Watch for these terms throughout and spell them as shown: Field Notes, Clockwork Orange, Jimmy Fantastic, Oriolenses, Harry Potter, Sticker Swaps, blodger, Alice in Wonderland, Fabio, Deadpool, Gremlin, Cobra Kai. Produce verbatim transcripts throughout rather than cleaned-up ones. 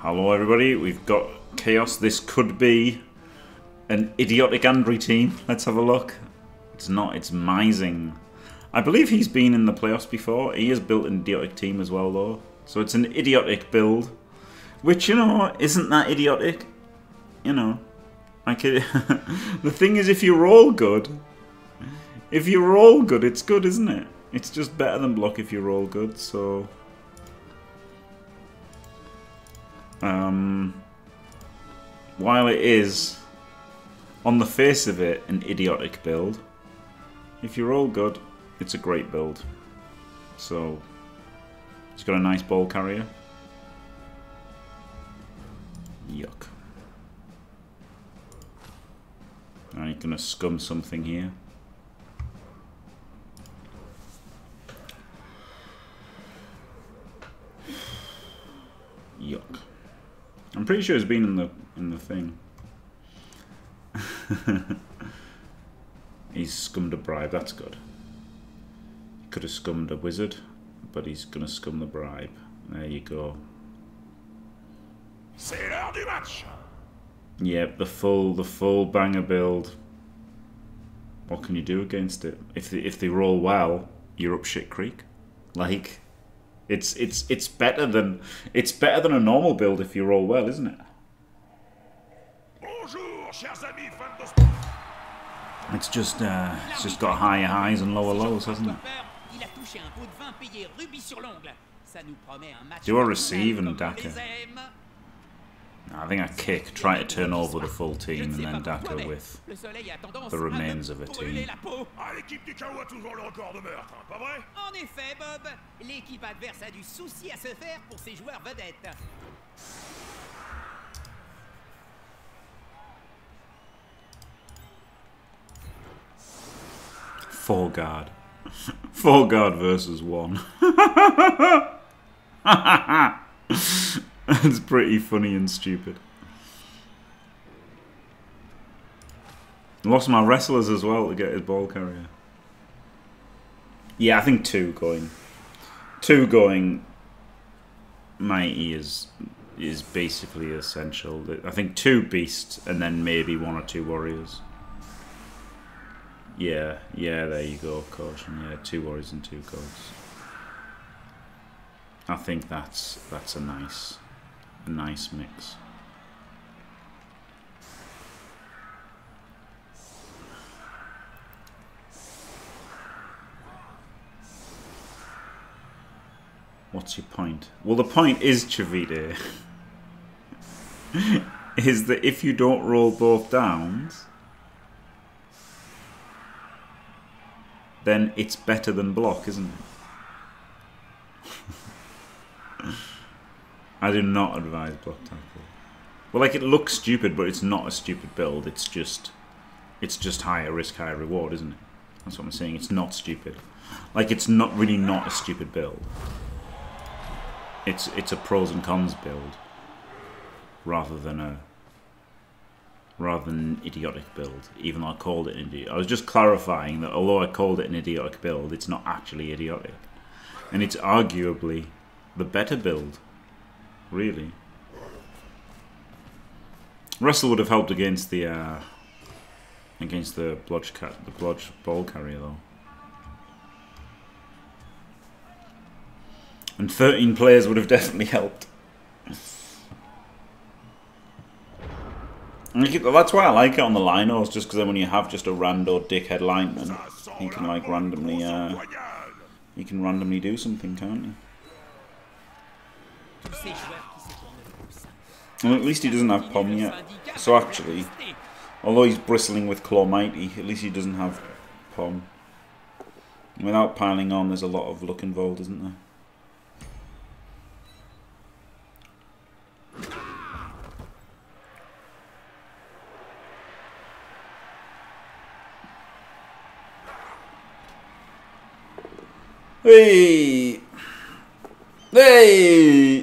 Hello everybody, we've got Chaos. This could be an idiotic Andre team. Let's have a look. It's not, it's Mising. I believe he's been in the playoffs before. He has built an idiotic team as well though. So it's an idiotic build. Which, you know, isn't that idiotic? You know. I could the thing is, if you're all good, if you're all good, it's good, isn't it? It's just better than block if you're all good, so... Um, while it is, on the face of it, an idiotic build, if you're all good, it's a great build. So, it's got a nice ball carrier. Yuck. I'm gonna scum something here. Yuck. I'm pretty sure it's been in the in the thing. He's scummed a bribe. That's good. He could have scummed a wizard, but he's gonna scum the bribe. There you go. Yep, the full the full banger build. What can you do against it? If they, if they roll well, you're up shit creek. Like. It's it's it's better than it's better than a normal build if you roll well, isn't it? It's just uh, it's just got higher highs and lower lows, hasn't it? Do I receive and Daka? No, I think I kick, try to turn over the full team, and then Daka with the remains of a team. Four guard. Four guard versus one. That's pretty funny and stupid. Lost my wrestlers as well to get his ball carrier. Yeah, I think two going. Two going mighty is is basically essential. I think two beasts and then maybe one or two warriors. Yeah, yeah, there you go, caution. Yeah, two warriors and two goats. I think that's that's a nice... nice mix. What's your point? Well, the point is, Chavide, is that if you don't roll both downs, then it's better than block, isn't it? I do not advise block tackle. Well, like, it looks stupid, but it's not a stupid build. It's just, it's just higher risk, higher reward, isn't it? That's what I'm saying. It's not stupid. Like, it's not really not a stupid build. It's it's a pros and cons build, rather than a rather than an idiotic build. Even though I called it an idiotic, I was just clarifying that although I called it an idiotic build, it's not actually idiotic, and it's arguably the better build. Really, Russell would have helped against the uh, against the blodge cat, the blodge ball carrier though. And thirteen players would have definitely helped. And I keep, that's why I like it on the linos, just because then when you have just a rando dickhead lineman, he can like randomly uh, he can randomly do something, can't he? Well, at least he doesn't have Pom yet. So actually, although he's bristling with Claw Mighty, at least he doesn't have Pom. And without piling on, there's a lot of luck involved, isn't there? Hey! Hey!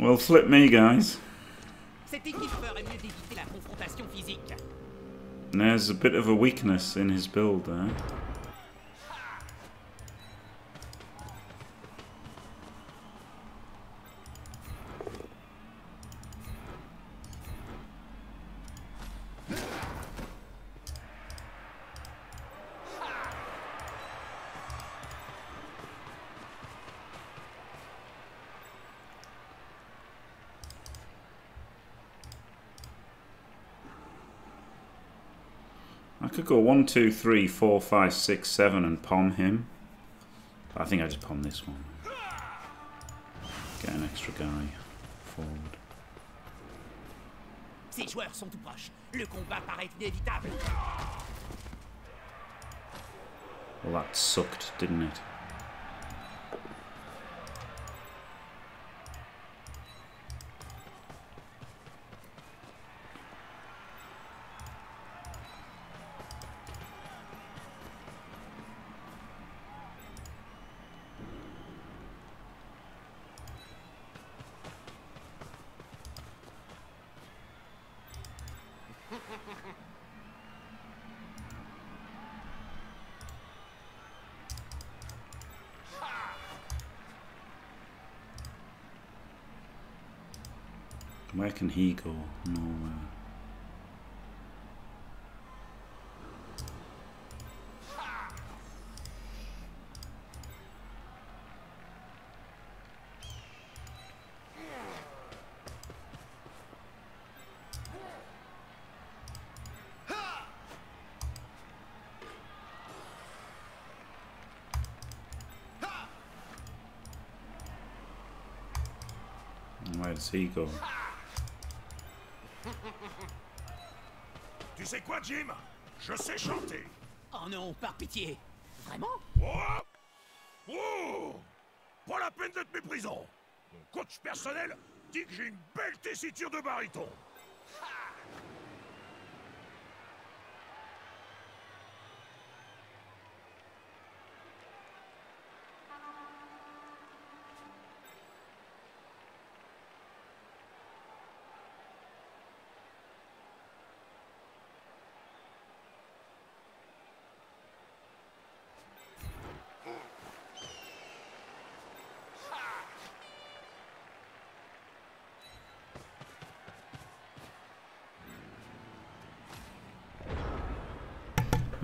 Well, flip me, guys. There's a bit of a weakness in his build there. could go one, two, three, four, five, six, seven and palm him. I think I just palm this one. Get an extra guy forward. Ces joueurs sont tout proches. Le combat paraît inévitable. Well, that sucked, didn't it? Where can he go? Nowhere. Where does he go? Tu sais quoi, Jim? Je sais chanter. Oh non, par pitié. Vraiment? Oh, oh, pas la peine de te mépriser. Mon coach personnel dit que j'ai une belle tessiture de baryton.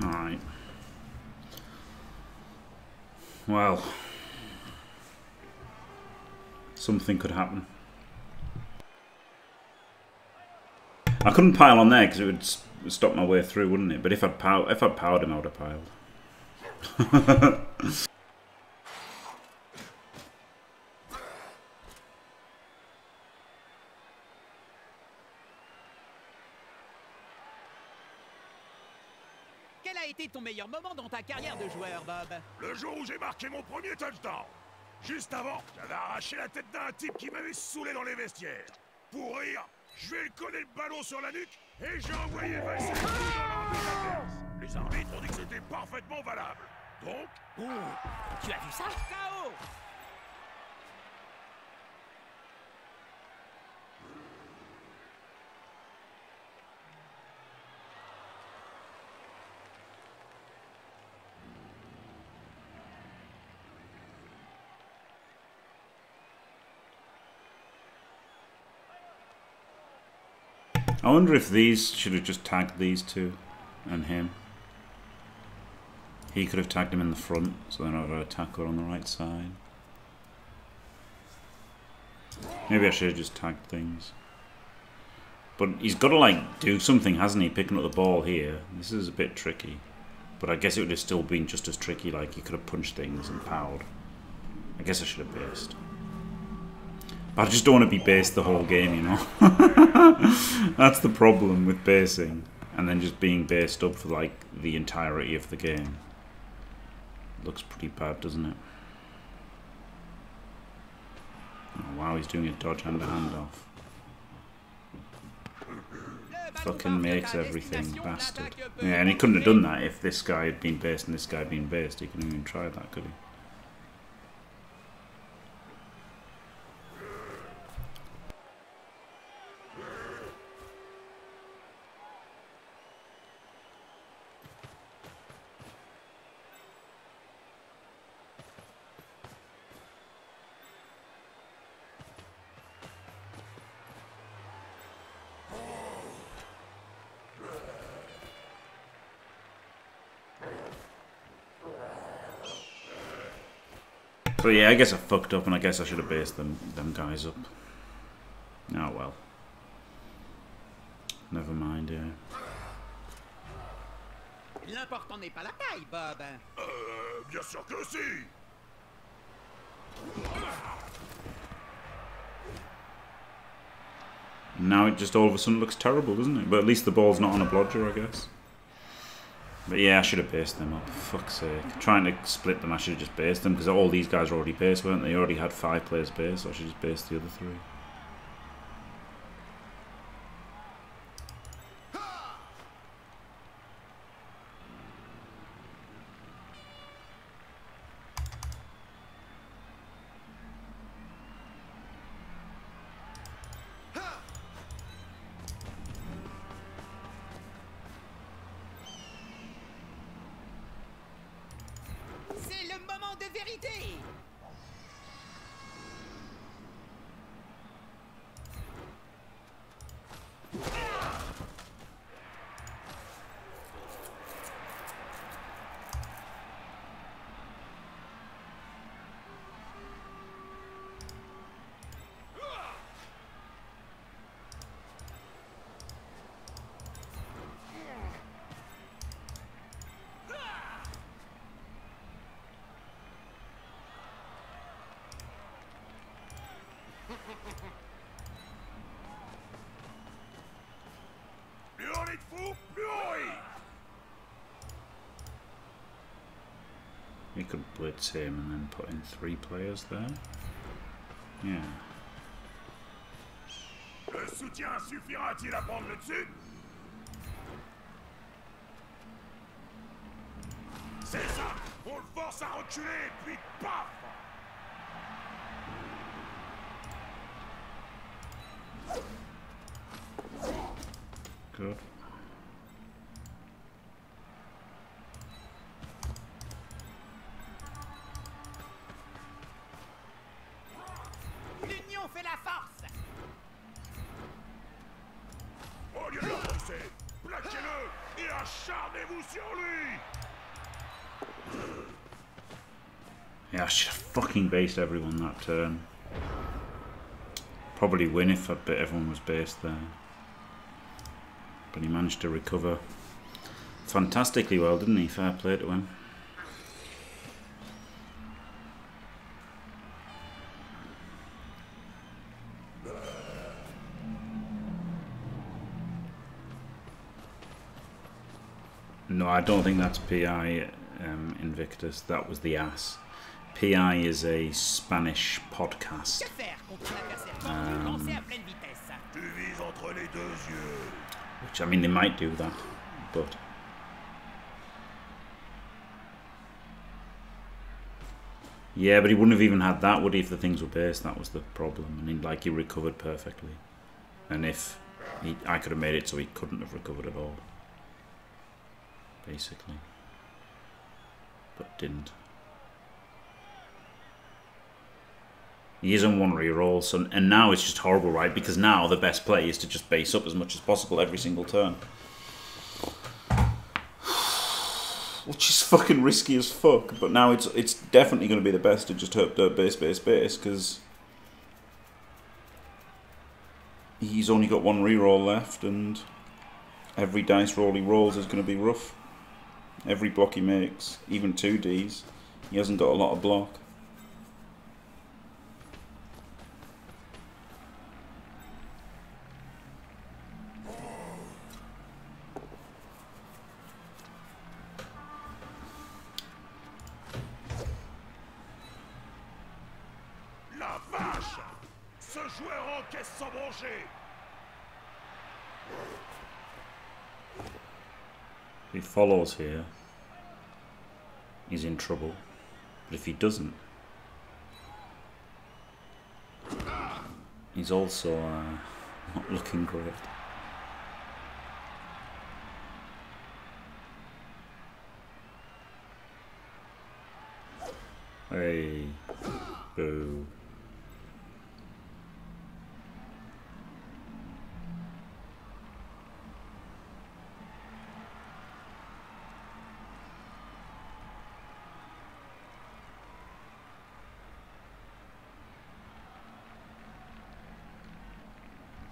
Alright. Well, something could happen. I couldn't pile on there because it would stop my way through, wouldn't it? But if I'd pow if I'd powered him, I would have piled. Quel a été ton meilleur moment dans ta carrière de joueur, Bob? Le jour où j'ai marqué mon premier touchdown. Juste avant, j'avais arraché la tête d'un type qui m'avait saoulé dans les vestiaires. Pour rire, je lui ai collé le ballon sur la nuque et j'ai envoyé valser le coup dans l'angle adverse. Les arbitres ont dit que c'était parfaitement valable. Donc... Oh, tu as vu ça? K O. I wonder if these should have just tagged these two and him. He could have tagged him in the front, so then I would have a tackler on the right side. Maybe I should have just tagged things. But he's got to, like, do something, hasn't he? Picking up the ball here. This is a bit tricky. But I guess it would have still been just as tricky, like, he could have punched things and fouled. I guess I should have based. But I just don't want to be based the whole game, you know. That's the problem with basing. And then just being based up for, like, the entirety of the game. Looks pretty bad, doesn't it? Oh, wow, he's doing a dodge and a handoff. Fucking makes everything, bastard. Yeah, and he couldn't have done that if this guy had been based and this guy had been based. He couldn't even try that, could he? So yeah, I guess I fucked up and I guess I should have based them, them guys up. Oh well. Never mind, yeah. L'important n'est pas la taille, Bob. Euh, bien sûr que si. Now it just all of a sudden looks terrible, doesn't it? But at least the ball's not on a blodger, I guess. But yeah, I should have based them up. Fuck's sake. Trying to split them, I should have just based them, because all these guys were already based, weren't they? They already had five players based, so I should just base the other three. We could blitz him and then put in three players there. Yeah. Le soutien suffira-t-il à prendre le dessus? C'est ça! On le force à reculer, puis paf! Good. Yeah, I should have fucking based everyone that turn. Probably win if I bet everyone was based there. But he managed to recover fantastically well, didn't he? Fair play to him. No, I don't think that's P I um, Invictus. That was the ass. P I is a Spanish podcast. Um, which, I mean, they might do that, but... Yeah, but he wouldn't have even had that, would he, if the things were based? That was the problem. I mean, like, he recovered perfectly. And if... He, I could have made it so he couldn't have recovered at all. Basically. But didn't. He is on one reroll, so, and now it's just horrible, right? Because now the best play is to just base up as much as possible every single turn. Which is fucking risky as fuck, but now it's it's definitely going to be the best to just hope dirt base, base, base, because he's only got one reroll left, and every dice roll he rolls is going to be rough. Every block he makes, even two Ds, he hasn't got a lot of block. If he follows here, he's in trouble. But if he doesn't, he's also uh, not looking great. Hey, boo.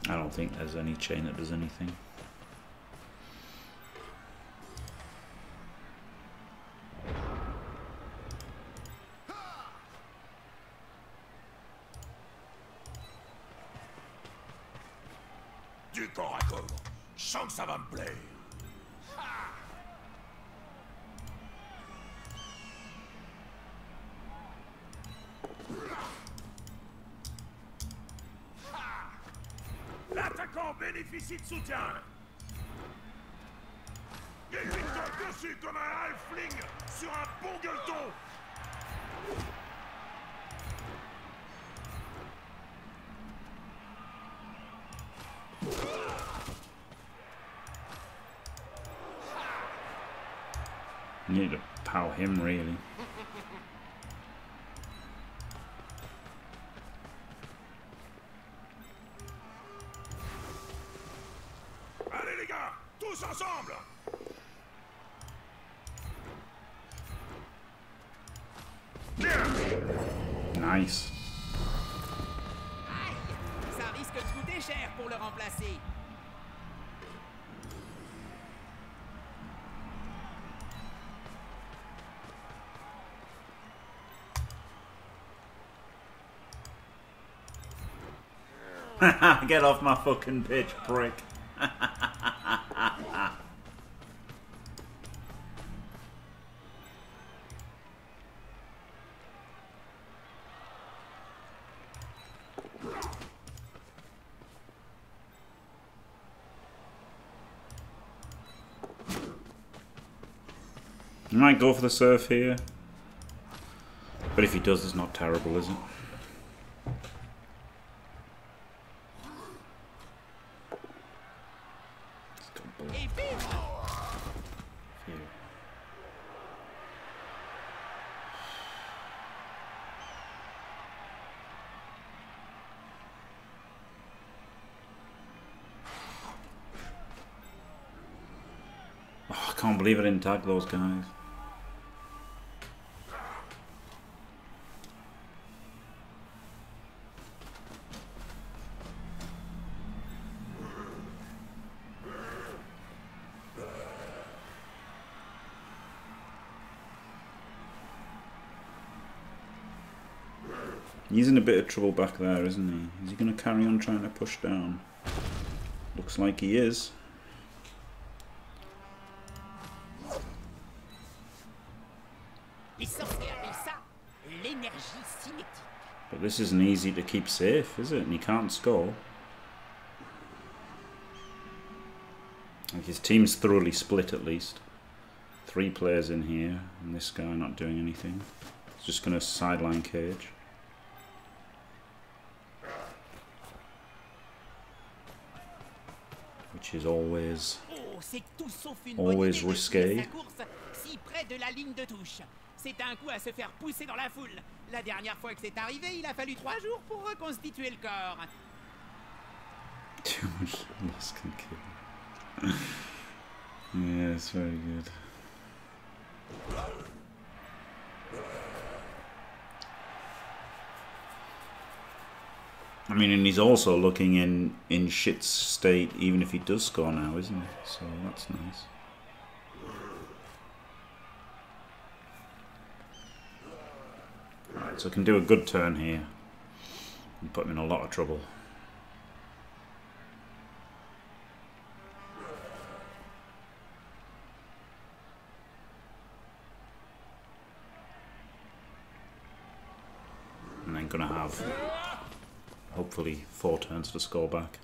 I don't think there's any chain that does anything. du corps à corps. Je sens que ça va me plaire. L'attaquant bénéficie de soutien. Il lui tombe dessus comme un halfling sur un bon gueuleton. Need to pow him really. Allez les gars, tous ensemble. Nice. Aïe, ça risque de coûter cher pour le remplacer. Get off my fucking pitch, prick. I might go for the surf here, but if he does, it's not terrible, is it? Oh, I can't believe I didn't tag those guys. He's in a bit of trouble back there, isn't he? Is he going to carry on trying to push down? Looks like he is. But this isn't easy to keep safe, is it? And he can't score. Like, his team's thoroughly split at least. Three players in here, and this guy not doing anything. He's just going to sideline Cage. Which is always, always risqué. C'est un coup à se faire pousser dans la foule. La dernière fois que c'est arrivé, il a fallu trois jours pour reconstituer le corps. Too much loss can kill. Yeah, it's very good. I mean, and he's also looking in in shit state, even if he does score now, isn't he? So that's nice. So I can do a good turn here and put him in a lot of trouble. And then gonna have hopefully four turns to score back.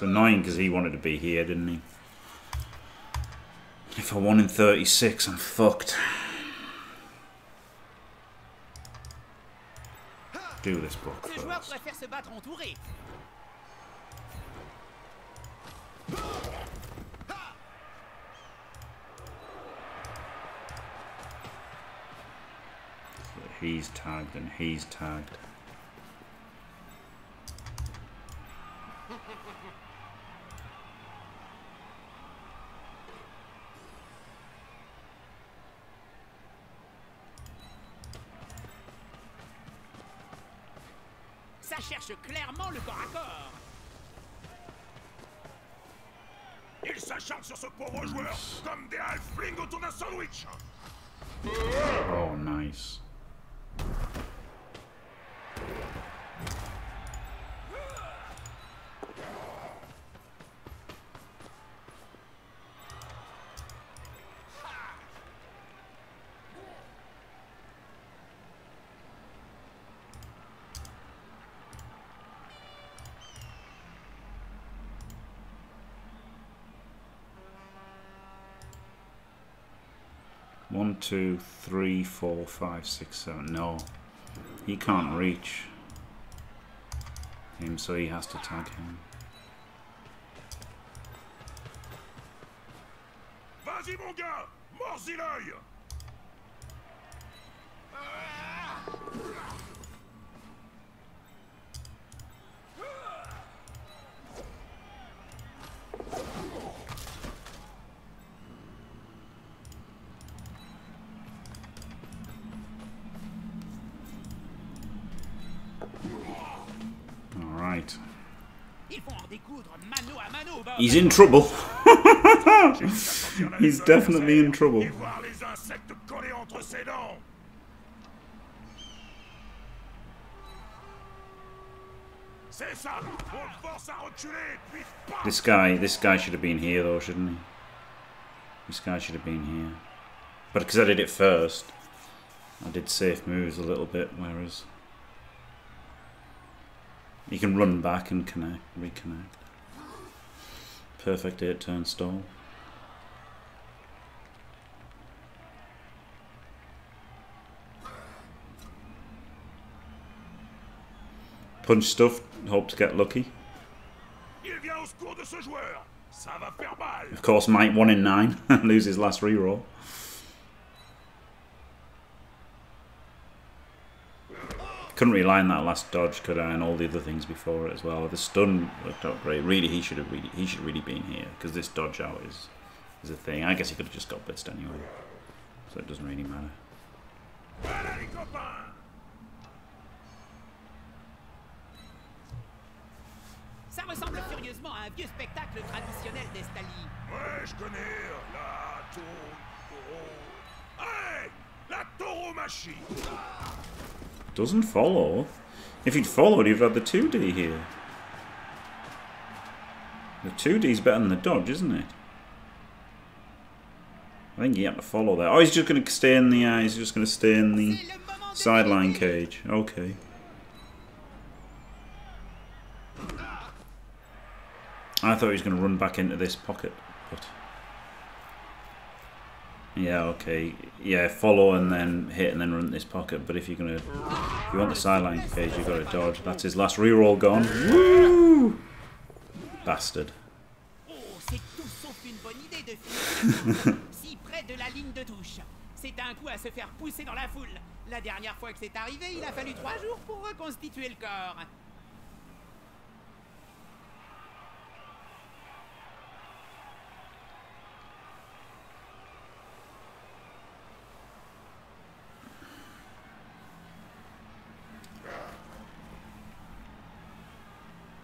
It's annoying because he wanted to be here, didn't he? If I won in thirty-six, I'm fucked. Do this block first. So he's tagged and he's tagged. Cherche clairement le corps à corps. Ils s'acharnent sur ce pauvre joueur comme des halflings autour d'un sandwich. Oh, nice. One, two, three, four, five, six, seven. No, he can't reach him, so he has to tag him. Vas-y, mon gars, mords-y l'œil. He's in trouble. He's definitely in trouble. This guy, this guy should have been here though, shouldn't he? This guy should have been here. But because I did it first, I did safe moves a little bit, whereas... You can run back and connect, reconnect. Perfect eight turn stall. Punch stuff, hope to get lucky. Of course, Mike one in nine, lose his last reroll. Couldn't rely on that last dodge, could I? And all the other things before it as well. The stun worked out great. Really, he should have really, he should really been here because this dodge out is is a thing. I guess he could have just got blitzed anyway, so it doesn't really matter. Ça ressemble furieusement à un vieux spectacle traditionnel d'Estalie. Ouais, je connais la taureau. Hey, la tauromachie. Doesn't follow. If he'd followed, he'd have had the two D here. The two D's better than the dodge, isn't it? I think he had to follow that. Oh, he's just going to stay in the uh, he's just going to stay in the sideline cage. Okay. I thought he was going to run back into this pocket, but yeah, okay. Yeah, follow and then hit and then run this pocket. But if you're gonna, if you want the sideline cage, you've got to dodge. That's his last reroll gone. Woo! Bastard.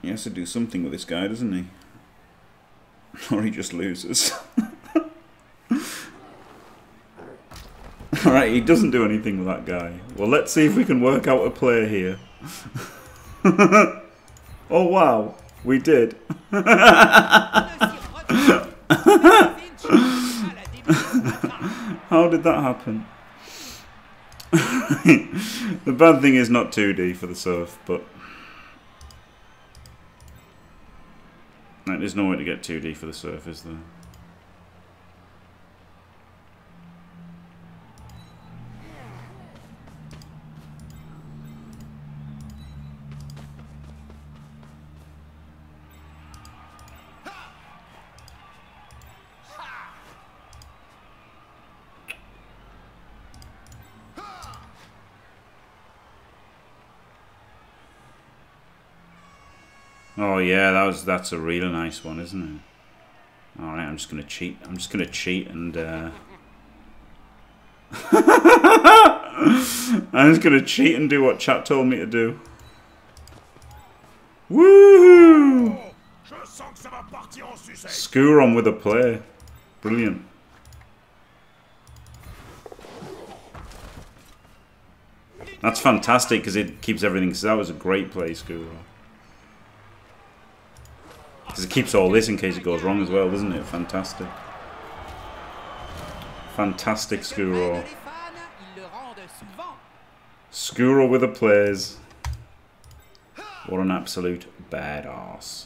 He has to do something with this guy, doesn't he? Or he just loses. Alright, he doesn't do anything with that guy. Well, let's see if we can work out a play here. Oh, wow. We did. How did that happen? The bad thing is not two D for the surf, but... Like, there's no way to get two D for the surf, is there? Oh yeah, that was that's a really nice one, isn't it? All right, I'm just gonna cheat. I'm just gonna cheat and uh... I'm just gonna cheat and do what chat told me to do. Woohoo! Skewer on with a play. Brilliant. That's fantastic because it keeps everything. So that was a great play, Skewer. Because it keeps all this in case it goes wrong as well, doesn't it? Fantastic. Fantastic Skewer. Skewer with the plays. What an absolute badass.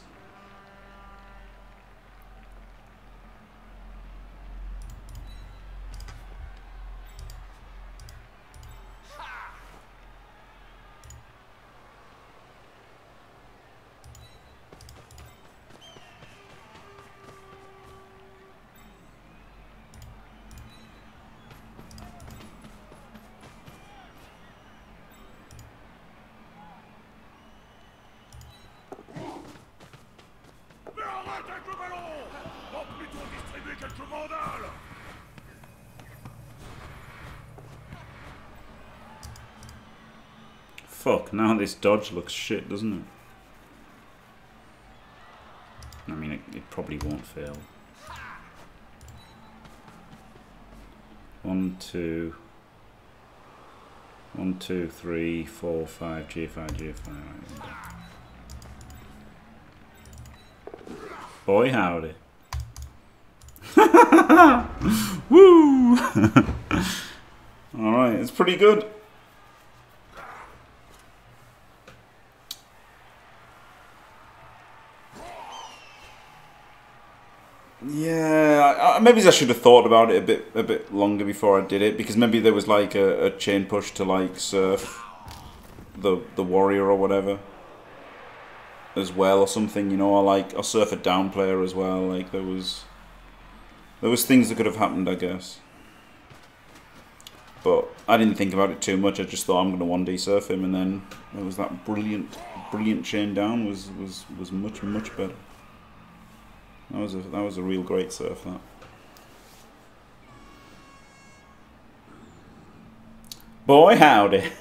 Fuck, now this dodge looks shit, doesn't it? I mean, it, it probably won't fail. One, two. One, two, three, four, five, G five, G five. Boy, howdy. Woo! Alright, it's pretty good. Yeah, I, maybe I should have thought about it a bit a bit longer before I did it, because maybe there was like a, a chain push to like surf the the warrior or whatever as well or something, you know, or like or surf a down player as well. Like there was there was things that could have happened, I guess. But I didn't think about it too much. I just thought I'm gonna one D surf him, and then it was that brilliant brilliant chain down was was was much much better. That was a, that was a real great surf, that. Boy, howdy. It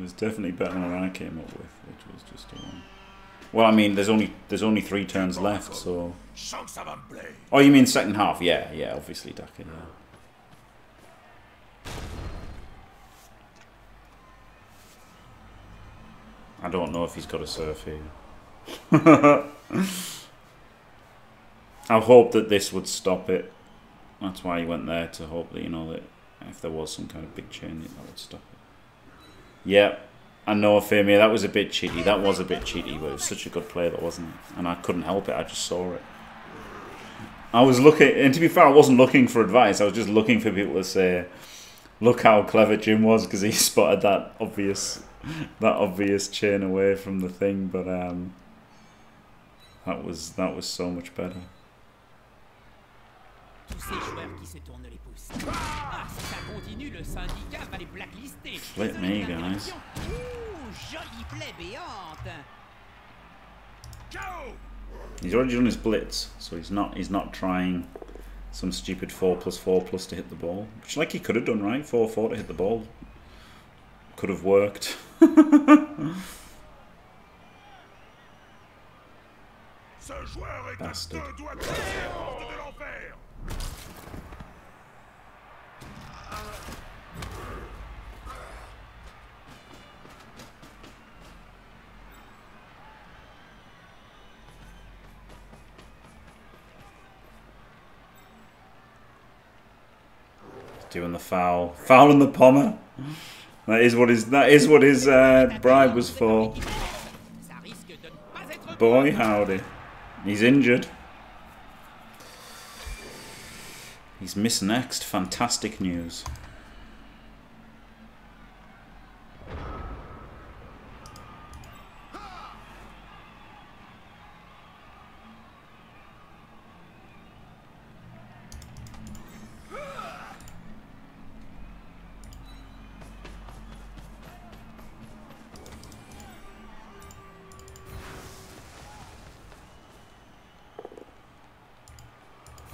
was definitely better than what I came up with, which was just a one. Well, I mean, there's only there's only three turns left, so. Oh, you mean second half? Yeah, yeah, obviously, Dakin, yeah. I don't know if he's got a surf here. I hope that this would stop it. That's why he went there, to hope that, you know, that if there was some kind of big chain, that would stop it. Yeah, I know, Femi, that was a bit cheaty. That was a bit cheaty, but it was such a good play, that wasn't it? And I couldn't help it, I just saw it. I was looking, and to be fair, I wasn't looking for advice. I was just looking for people to say, look how clever Jim was, because he spotted that obvious... that obvious chain away from the thing, but um, that was that was so much better. Flip me, guys. He's already done his blitz, so he's not he's not trying some stupid four plus four plus to hit the ball, which like he could have done, right? Four four to hit the ball could have worked. Bastard. Doing the foul. Foul in the pommer. That is what his that is what his uh, bribe was for. Boy, howdy. He's injured. He's missed next. Fantastic news.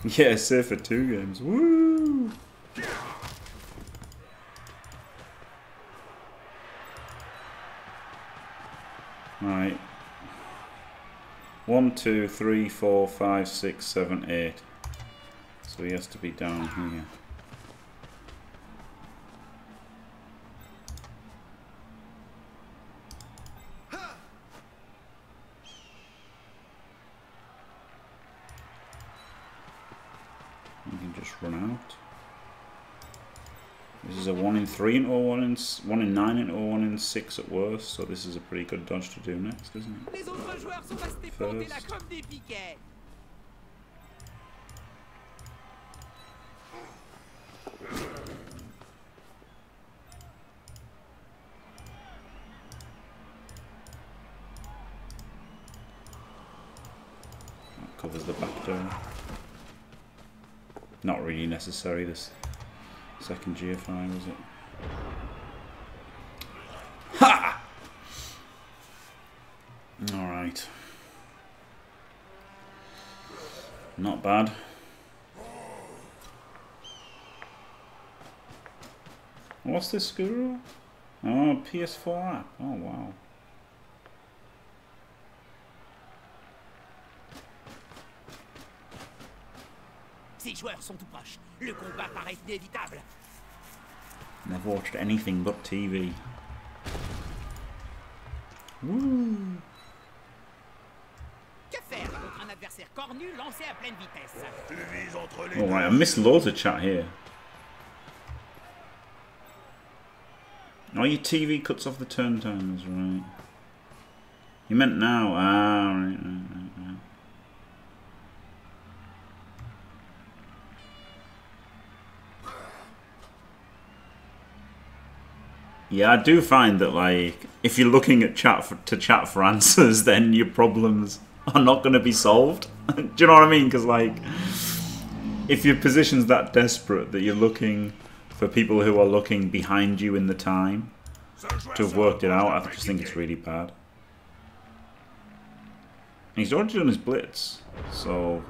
Yeah, save for two games. Woo! Right. One, two, three, four, five, six, seven, eight. So he has to be down here. three in oh one and one in nine and oh one and six at worst, so this is a pretty good dodge to do next, isn't it? First. That covers the back door. Not really necessary, this second G F I, was it? Ha! Alright. Not bad. What's this guru? Oh, P S four app. Oh, wow. Ces joueurs sont tout proches. Le combat paraît inévitable. Never watched anything but T V. Woo. Alright, I missed loads of chat here. Oh, your T V cuts off the turn times, right. You meant now. Ah, right, right, right, right. Yeah, I do find that, like, if you're looking at chat for, to chat for answers, then your problems are not going to be solved. Do you know what I mean? Because, like, if your position's that desperate that you're looking for people who are looking behind you in the time to have worked it out, I just think it's really bad. And he's already done his blitz, so...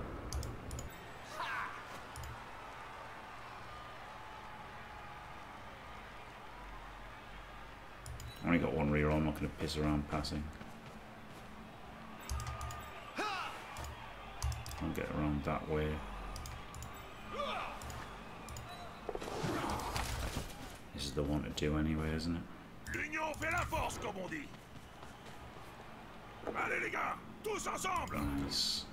I only got one reroll, I'm not going to piss around passing. I'll get around that way. This is the one to do anyway, isn't it? Nice.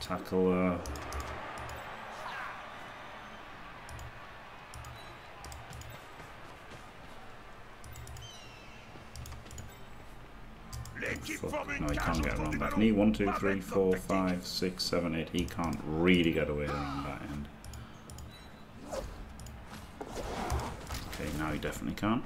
Tackle her. Fuck. No, he can't get around that knee. One, two, three, four, five, six, seven, eight. He can't really get away around that end. Okay, now he definitely can't.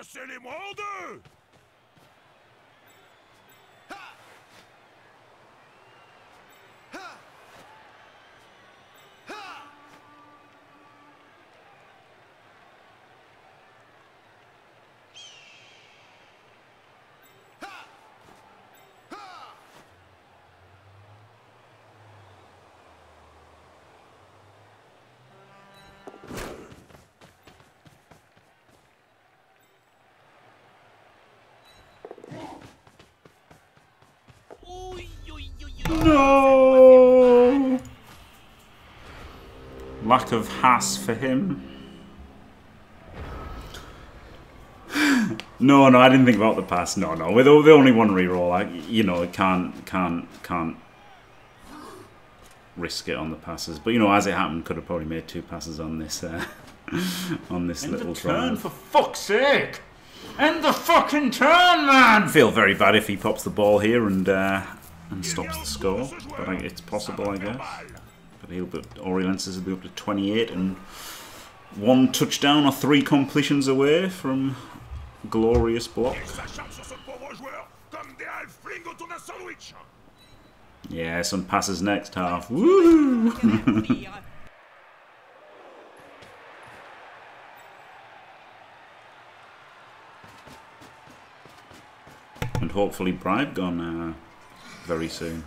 Cassez-les-moi en deux! No! Lack of Hass for him. no, no, I didn't think about the pass. No, no, with the only one reroll, I, you know, can't, can't, can't risk it on the passes. But you know, as it happened, could have probably made two passes on this, uh, on this End little the turn. Drive. For fuck's sake! End the fucking turn, man! I feel very bad if he pops the ball here and. Uh, And stops the score, but I, it's possible, I guess. But he'll be, Oriolenses will be up to twenty-eight, and One touchdown or three completions away from glorious block. Yeah, some passes next half. Woo! And hopefully bribe gone uh, very soon.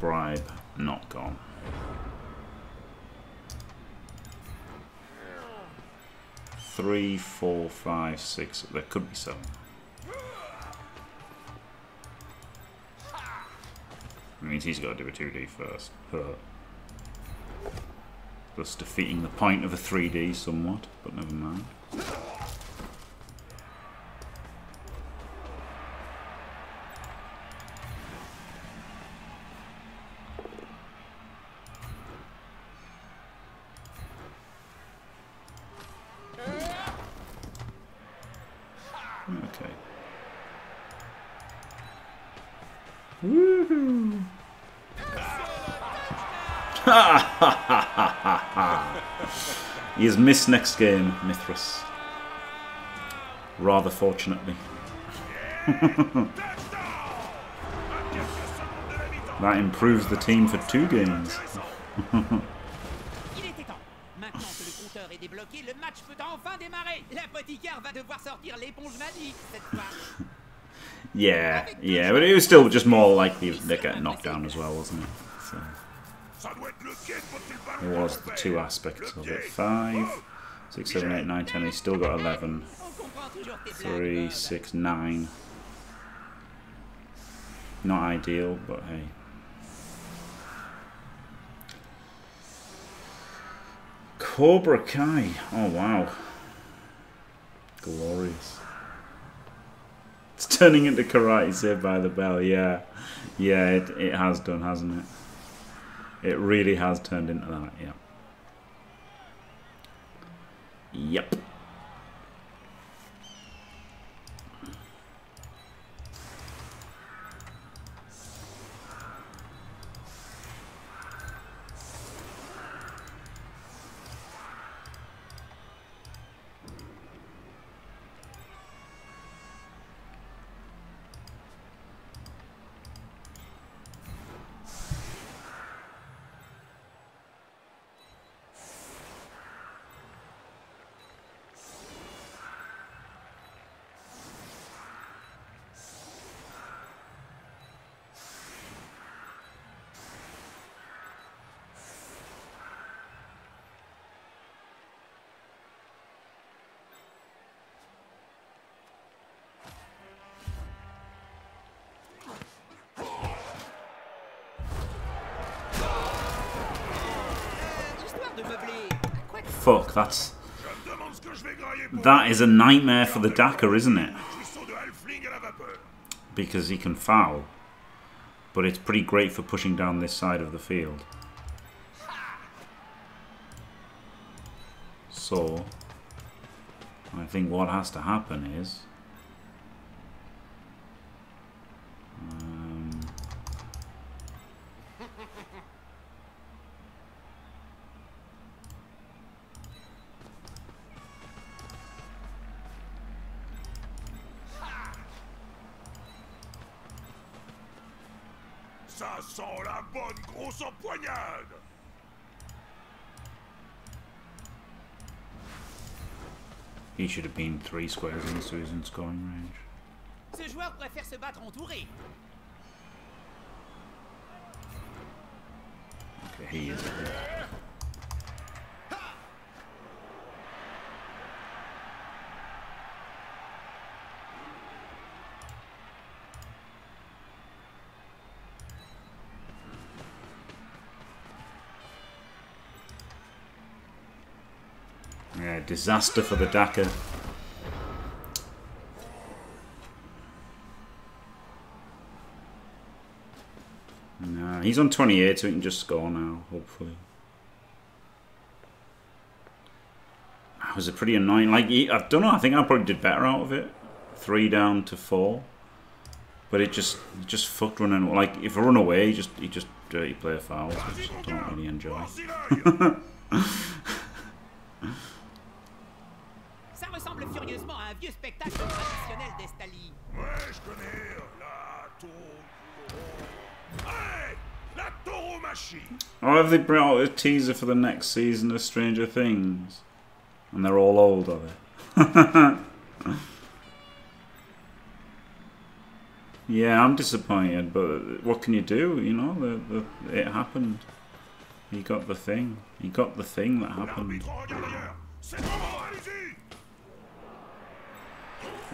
Bribe not gone. Three, four, five, six. There could be seven. It means he's got to do a two D first. Thus defeating the point of a three D somewhat, but never mind. Okay. Woohoo! Ha ha ha ha ha! He has missed next game, Mithras. Rather fortunately. That improves the team for two games. yeah, yeah, but it was still just more likely they get knocked down as well, wasn't it? So. There was the two aspects of it. five, six, seven, eight, nine, ten. He's still got eleven. three, six, nine. Not ideal, but hey. Cobra Kai. Oh, wow. Glorious. It's turning into Karate Saved by the Bell. Yeah. Yeah, it, it has done, hasn't it? It really has turned into that, yeah. Yep. Fuck, that's... That is a nightmare for the Dakar, isn't it? Because he can foul. But it's pretty great for pushing down this side of the field. So, I think what has to happen is... Ça sent la bonne grosse empoignade. He should have been three squares in Susan's scoring range. Ce joueur préfère se battre entouré. Okay, he is good. Yeah, disaster for the Dakar. Nah, he's on twenty-eight, so he can just score now, hopefully. That was a pretty annoying... Like, he, I don't know, I think I probably did better out of it. Three down to four. But it just it just fucked running. Like, if I run away, he just, he just dirty player fouls. I just don't really enjoy. Ça ressemble furieusement à un vieux spectacle traditionnel d'Estalie. Ouais, je connais la tour. Hey, la tauromachie. Oh, have they brought a teaser for the next season of Stranger Things? And they're all old, are they? Yeah, I'm disappointed, but what can you do? You know, the, the, it happened. He got the thing. He got the thing that happened.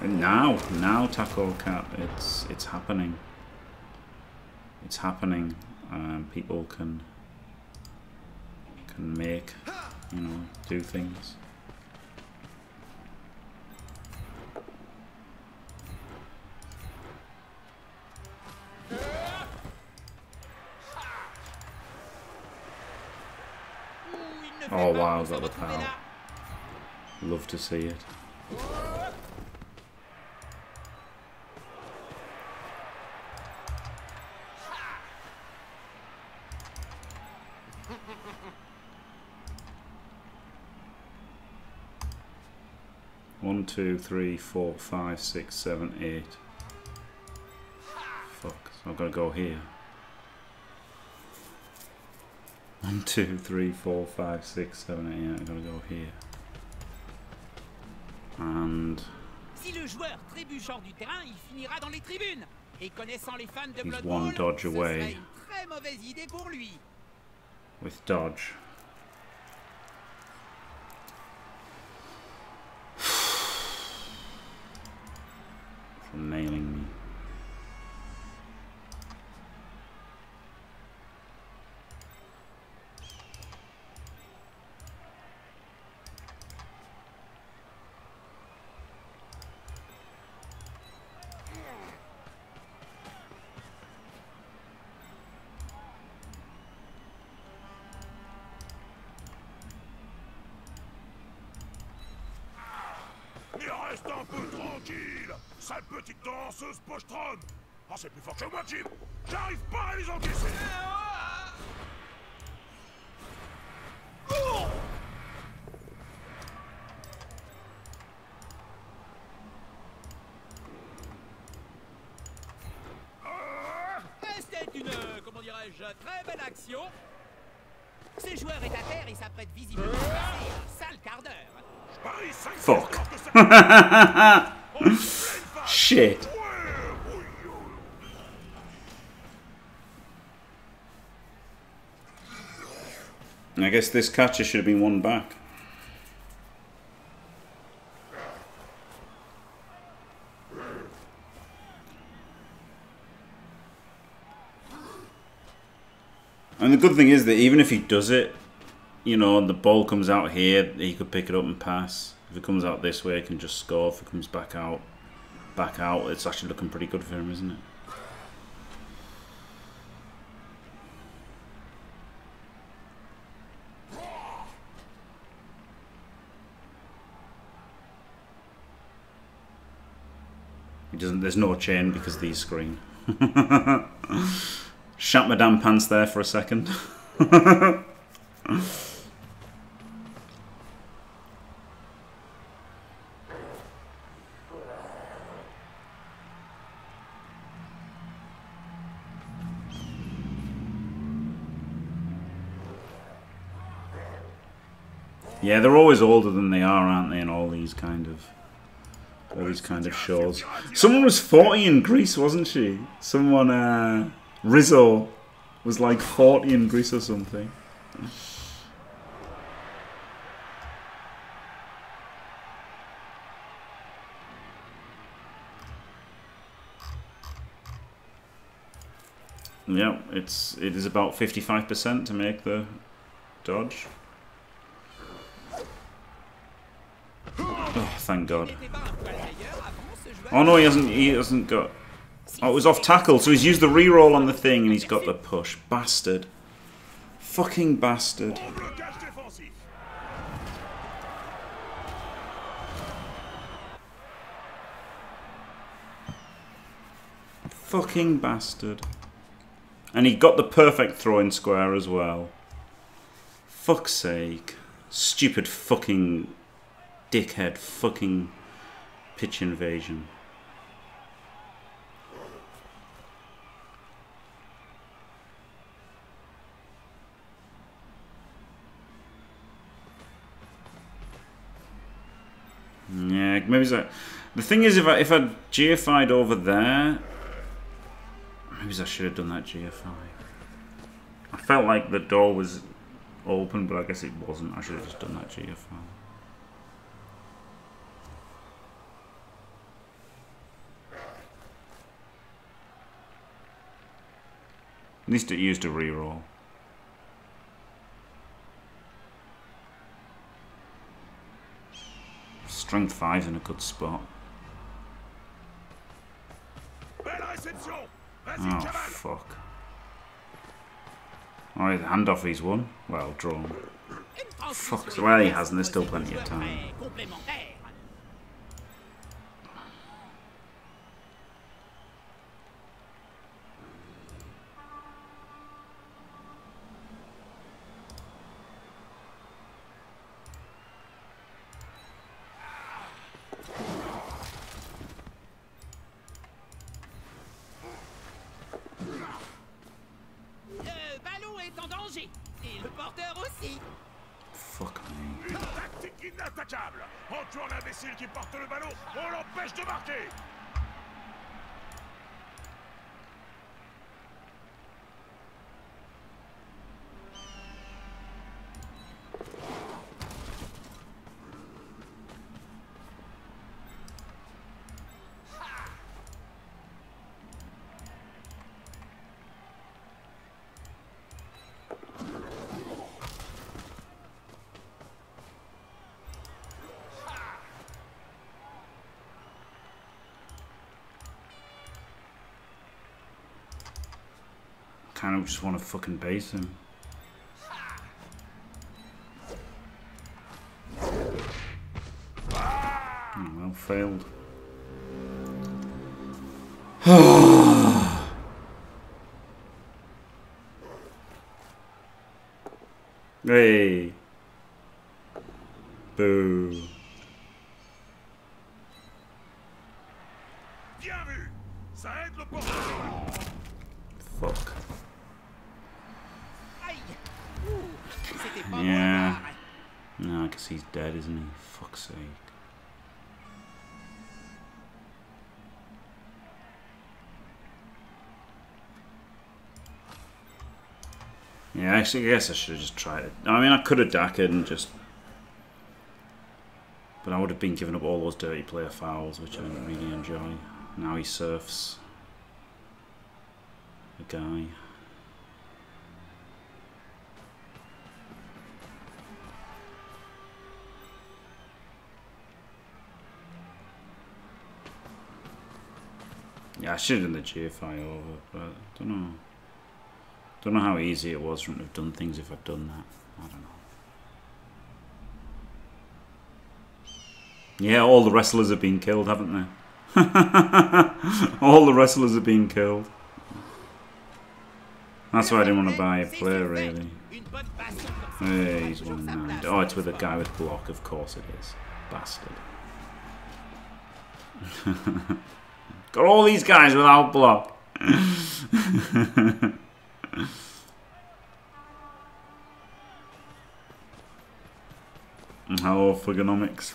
And now, now, Taco Cat, it's it's happening. It's happening. Um, people can can make, you know, do things. Oh wow, that looked out. Love to see it. One, two, three, four, five, six, seven, eight. Fuck, so I've got to go here. One, two, three, four, five, six, seven, eight. I'm gonna go here. And he's one dodge away with dodge. From nailing me. Très belle action. Ce joueur est à terre et s'apprête visiblement à passer un sale quart d'heure. Fuck. Shit. I guess this catcher should have been one back. And the good thing is that even if he does it, you know, and the ball comes out here, he could pick it up and pass. If it comes out this way, he can just score. If it comes back out, back out, it's actually looking pretty good for him, isn't it? He doesn't. There's no chain because these screen. Shat my damn pants there for a second. Yeah, they're always older than they are, aren't they, in all these kind of... all these kind of shows. Someone was forty in Greece, wasn't she? Someone, uh... Rizzo was like forty in Greece or something. Yeah, it's it is about fifty-five percent to make the dodge. Oh, thank God. Oh no, he hasn't he hasn't got Oh, it was off tackle, so he's used the reroll on the thing and he's got the push. Bastard. Fucking bastard. Fucking bastard. And he got the perfect throwing square as well. Fuck's sake. Stupid fucking dickhead fucking pitch invasion. Yeah, maybe so. The thing is, if I if I G F I'd over there, maybe I should have done that G F I. I felt like the door was open, but I guess it wasn't. I should have just done that G F I. At least it used a reroll. Strength five's in a good spot. Oh, fuck. Oh, the handoff he's won. Well, drawn. Fuck's away, well, he hasn't. There's still plenty of time. I kind of just want to fucking base him. Oh, well, failed. Hey. Boo. Fuck. Yeah. No, because he's dead, isn't he? Fuck's sake. Yeah, actually, I guess I should have just tried it. I mean, I could have dackered and just... But I would have been giving up all those dirty player fouls, which I didn't really enjoy. Now he surfs. The guy. Yeah, I should have done the G F I over, but I don't know. Don't know how easy it was for him to have done things if I'd done that. I don't know. Yeah, all the wrestlers have been killed, haven't they? All the wrestlers have been killed. That's why I didn't want to buy a player, really. Hey, he's one nine. Oh, it's with a guy with block, of course it is. Bastard. Got all these guys without block. Hello, Fugonomics.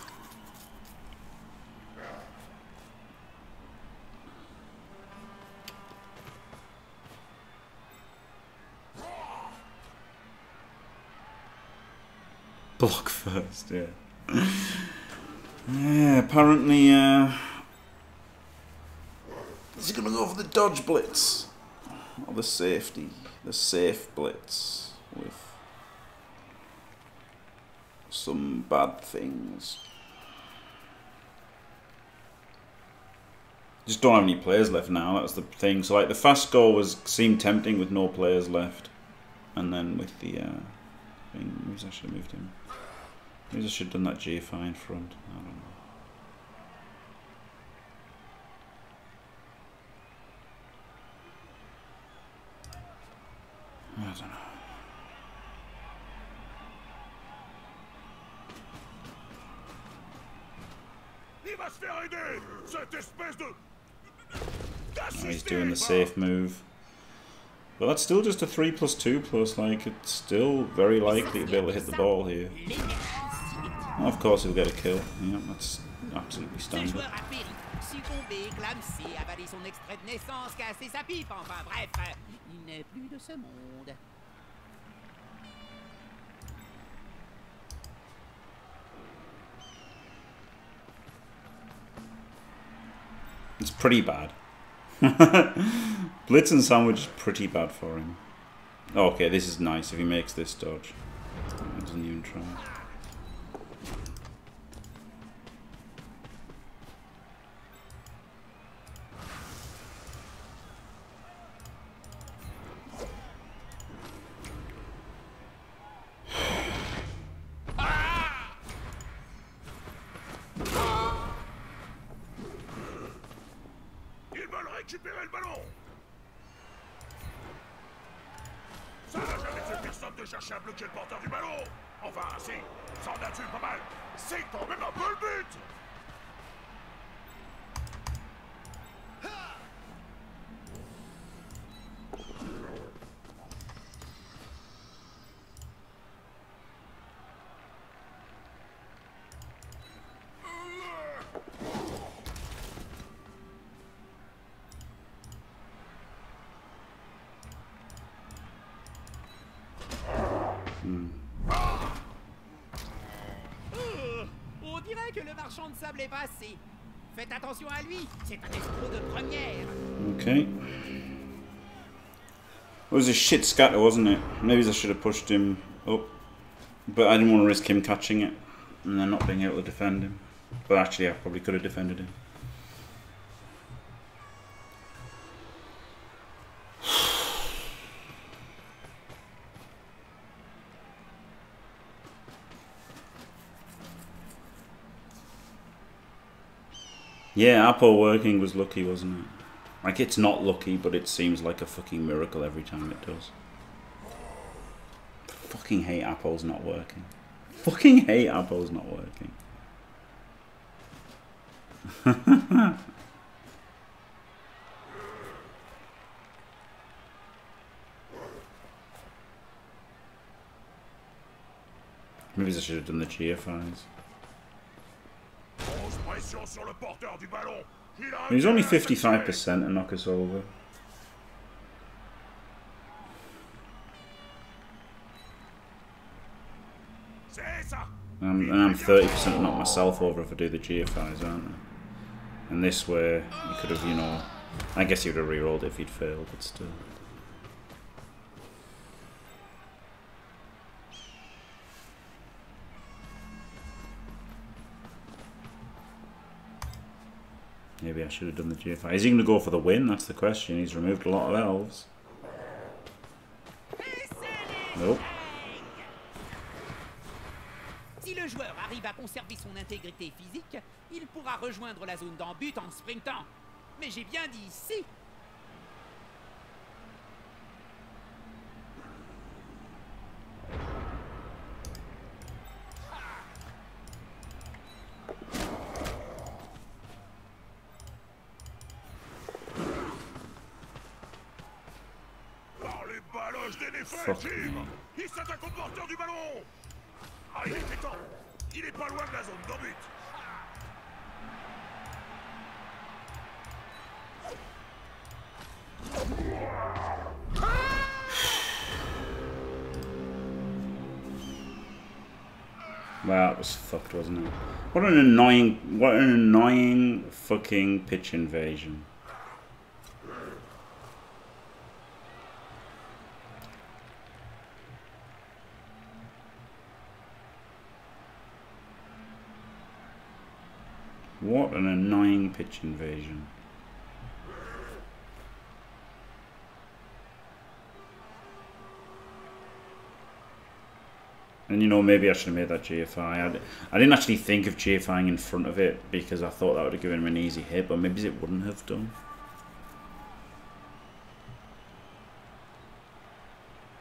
Block first, yeah. Yeah, apparently, uh... is he going to go for the dodge blitz? Or the safety? The safe blitz with some bad things. Just don't have any players left now, that's the thing. So like the fast goal was seemed tempting with no players left. And then with the uh thing, maybe I should have moved him. Maybe I should have done that G F I in front. I don't know. I don't know. Oh, he's doing the safe move. But that's still just a three plus two plus, like, it's still very likely to be able to hit the ball here. Oh, of course he'll get a kill. Yeah, that's absolutely standard. It's pretty bad. Blitz and sandwich is pretty bad for him. Oh, okay, this is nice if he makes this dodge. He doesn't even try. Okay. It was a shit scatter, wasn't it? Maybe I should have pushed him up. But I didn't want to risk him catching it and then not being able to defend him. But actually, I probably could have defended him. Yeah, Apple working was lucky, wasn't it? Like, it's not lucky, but it seems like a fucking miracle every time it does. Fucking hate Apple's not working. Fucking hate Apple's not working. Maybe I should have done the G F Is. He's only fifty-five percent to knock us over. Um, and I'm thirty percent to knock myself over if I do the G F Is, aren't I? And this way, you could have, you know... I guess you would have rerolled it if you'd failed, but still... Maybe I should have done the G F I. Is he going to go for the win? That's the question. He's removed a lot of elves. Nope. Si le joueur arrive à conserver son intégrité physique, il pourra rejoindre la zone d'en-but en sprintant. Mais j'ai bien dit si. Fuck me. Wow, that was fucked, wasn't it? What an annoying, what an annoying fucking pitch invasion. What an annoying pitch invasion. And, you know, maybe I should have made that J F I. I, I didn't actually think of J F I-ing in front of it because I thought that would have given him an easy hit, but maybe it wouldn't have done.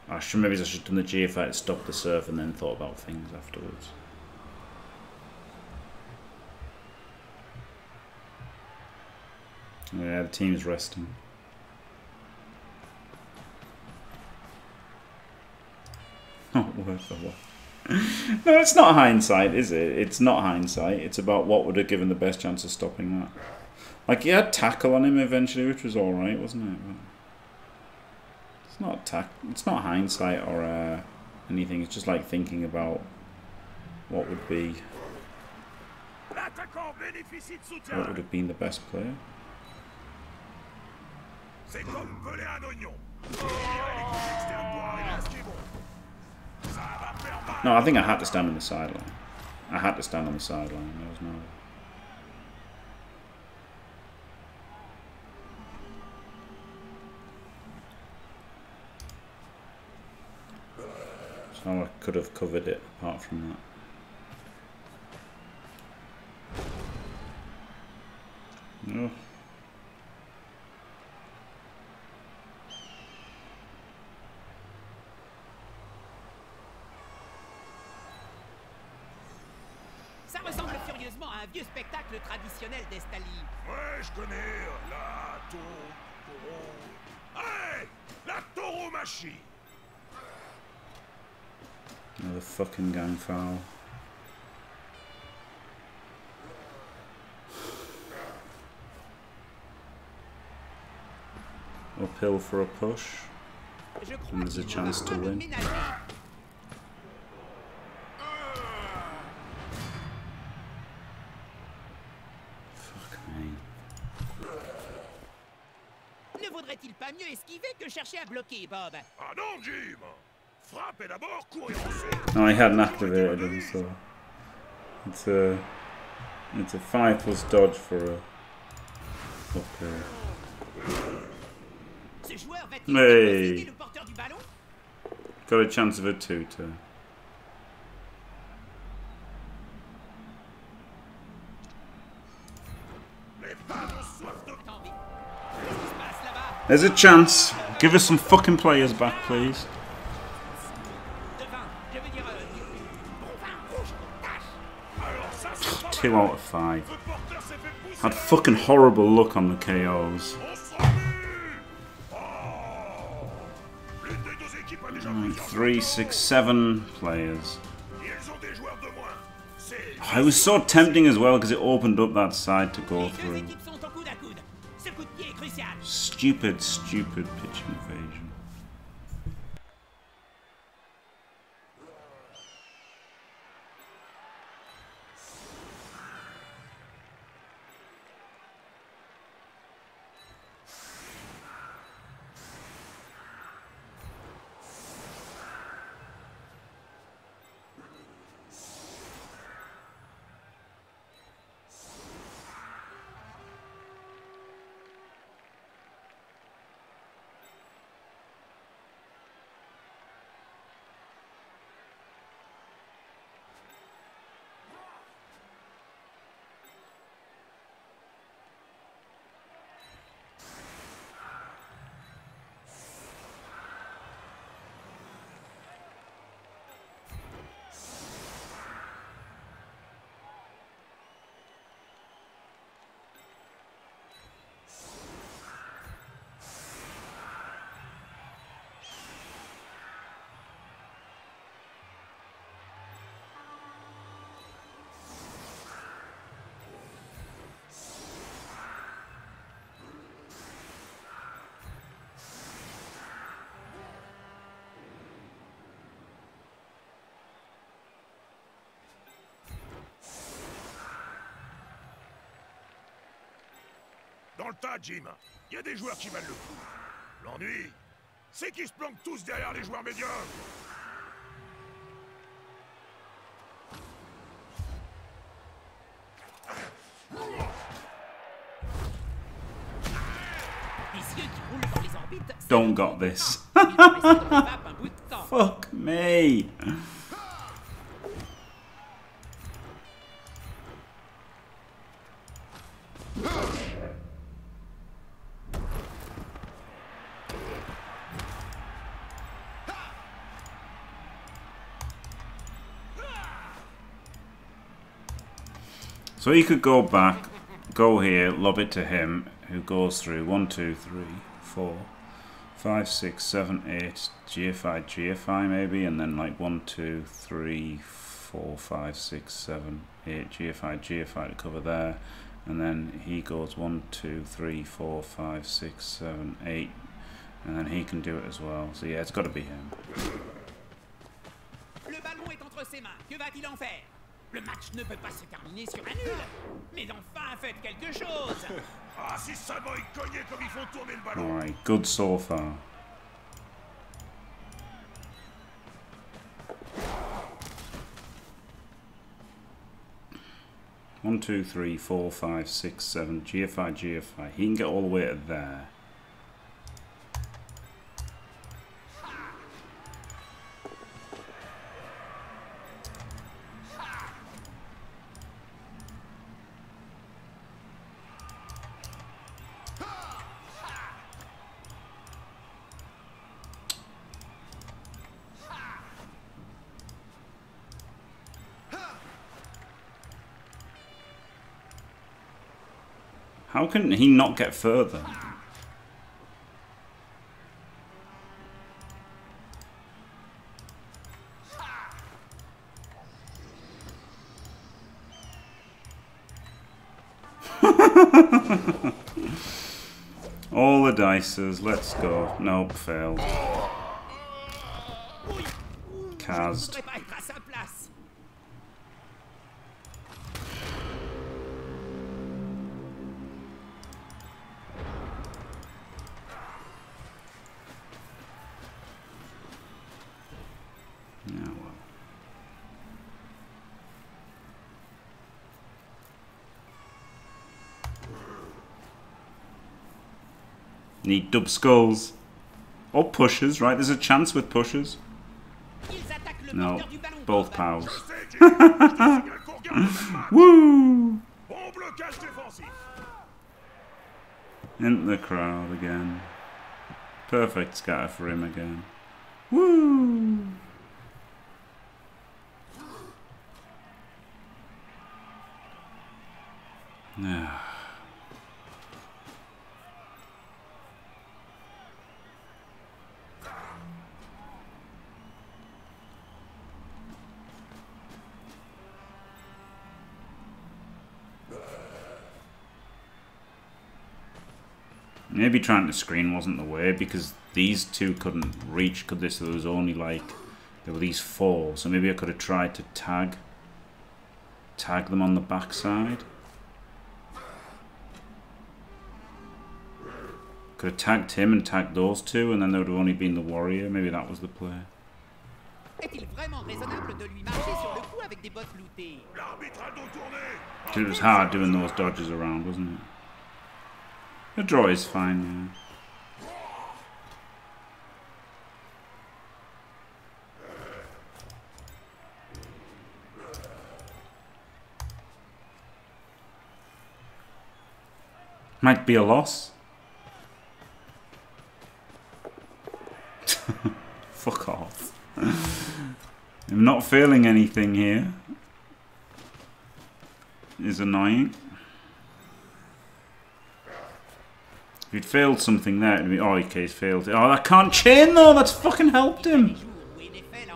I should, maybe I should have done the J F I to stop the serve and then thought about things afterwards. Yeah, the team's resting. Not worth the what. No, it's not hindsight, is it? It's not hindsight. It's about what would have given the best chance of stopping that. Like, he had tackle on him eventually, which was all right, wasn't it? But it's not tack. It's not hindsight or uh, anything. It's just like thinking about what would be. What would have been the best player? No, I think I had to stand on the sideline. I had to stand on the sideline. There was no. So I could have covered it apart from that. No. Another fucking gang foul. Uphill for a push. And there's a chance to win. No, I hadn't activated him, so it's a it's a five plus dodge for a okay. Hey, got a chance of a two-turn. There's a chance. Give us some fucking players back, please. Two out of five. Had fucking horrible luck on the K Os. Right, three, six, seven players. Oh, it was so tempting as well because it opened up that side to go through. Stupid, stupid pitch invasion. Dans le tas, Jim, il y a des joueurs qui valent le coup. L'ennui, c'est qu'ils se planquent tous derrière les joueurs médiocres. Don't got this. Fuck me. So he could go back, go here, lob it to him, who goes through one, two, three, four, five, six, seven, eight, G F I, G F I maybe, and then like one, two, three, four, five, six, seven, eight, G F I, G F I to cover there, and then he goes one, two, three, four, five, six, seven, eight, and then he can do it as well. So yeah, it's got to be him. Le ballon est entre ses mains. Que va-t-il en faire? Le match ne peut pas se terminer sur un nul. Mais enfin, faites quelque chose. Ah, si seulement ils cognaient comme ils font tourner le ballon. All right, good so far. One, two, three, four, five, six, seven. G F I, G F I. He can get all the way to there. How can he not get further? All the dices, let's go. Nope, failed. Kazd. Need dub skulls or pushers, right? There's a chance with pushers. No, both pals. Woo! Into the crowd again. Perfect scatter for him again. Woo! Yeah. Maybe trying to screen wasn't the way, because these two couldn't reach, could they? So there was only like, there were these four. So maybe I could have tried to tag, tag them on the backside. Could have tagged him and tagged those two, and then there would have only been the warrior. Maybe that was the play. Because it was hard doing those dodges around, wasn't it? The draw is fine, yeah. Might be a loss. Fuck off. I'm not feeling anything here. It's annoying. If he'd failed something there, it'd be, oh, okay, he's failed it. Oh, that can't chain though, that's fucking helped him!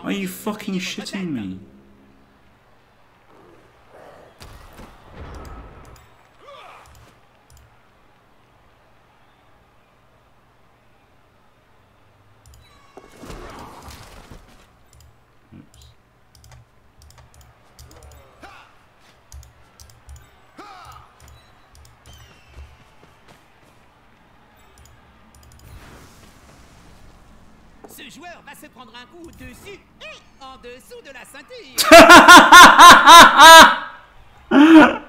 Are you fucking shitting me?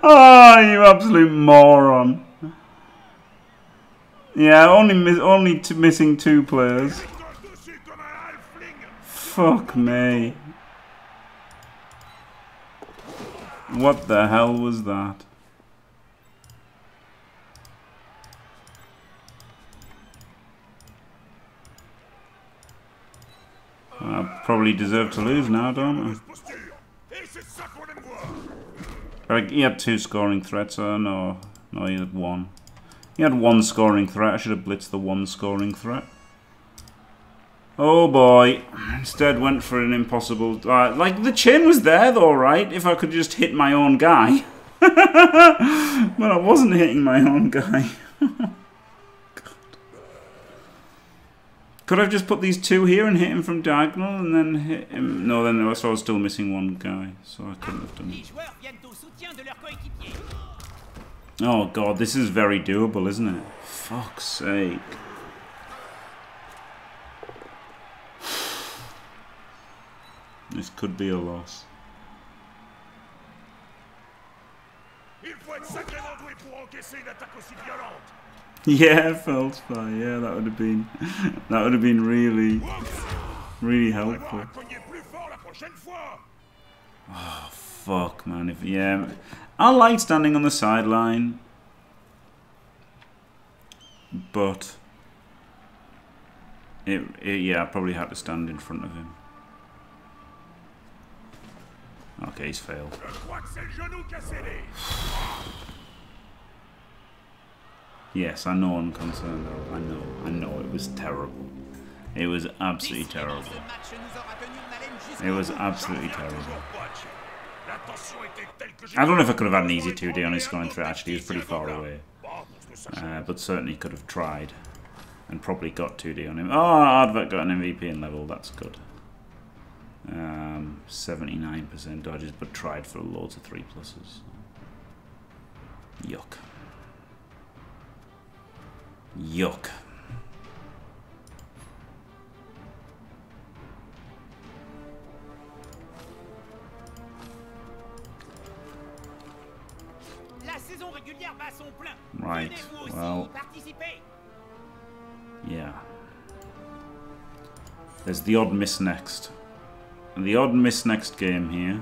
Oh, you absolute moron. Yeah, only miss, only to missing two players. Fuck me. What the hell was that? I probably deserve to lose now, don't I? He had two scoring threats. Oh, no. No, he had one. He had one scoring threat. I should have blitzed the one scoring threat. Oh boy. Instead went for an impossible... Uh, like, the chin was there though, right? If I could just hit my own guy. But I wasn't hitting my own guy. Could I have just put these two here and hit him from diagonal and then hit him? No, then I was still missing one guy, so I couldn't have done it. Oh god, this is very doable, isn't it? Fuck's sake. This could be a loss. Yeah, Feldspar, yeah, that would have been that would have been really really helpful. Oh fuck man, if yeah I like standing on the sideline. But it, it yeah, I probably had to stand in front of him. Okay, he's failed. Yes, I know I'm concerned. I know, I know. It was terrible. It was absolutely terrible. It was absolutely terrible. I don't know if I could have had an easy two D on his scoring threat, actually. He was pretty far away. Uh, but certainly could have tried. And probably got two D on him. Oh, Aardvark got an M V P in level. That's good. Um, seventy-nine percent dodges, but tried for loads of three pluses. Yuck. Yuck. Right, well... Yeah. There's the odd miss next. The odd miss next game here.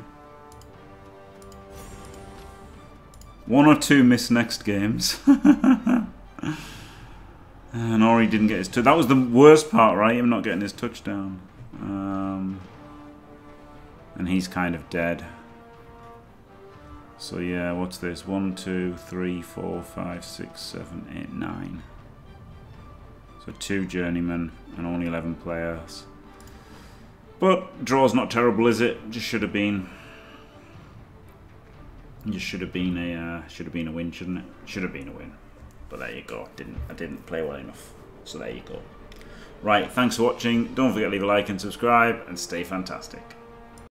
One or two miss next games. And Ori didn't get his touchdown. That was the worst part, right? Him not getting his touchdown. Um, and he's kind of dead. So yeah, what's this? One, two, three, four, five, six, seven, eight, nine. So two journeymen and only eleven players. But draw's not terrible, is it? Just should have been. Just should have been a uh, should have been a win, shouldn't it? Should have been a win. But there you go. Didn't I didn't play well enough. So there you go. Right. Thanks for watching. Don't forget to leave a like and subscribe, and stay fantastic.